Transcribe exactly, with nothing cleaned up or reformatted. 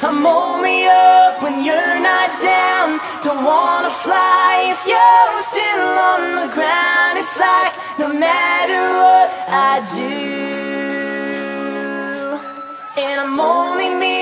I'm hold me up when you're not down. Don't wanna fly if you're still on the ground. It's like no matter what I do, and I'm only me.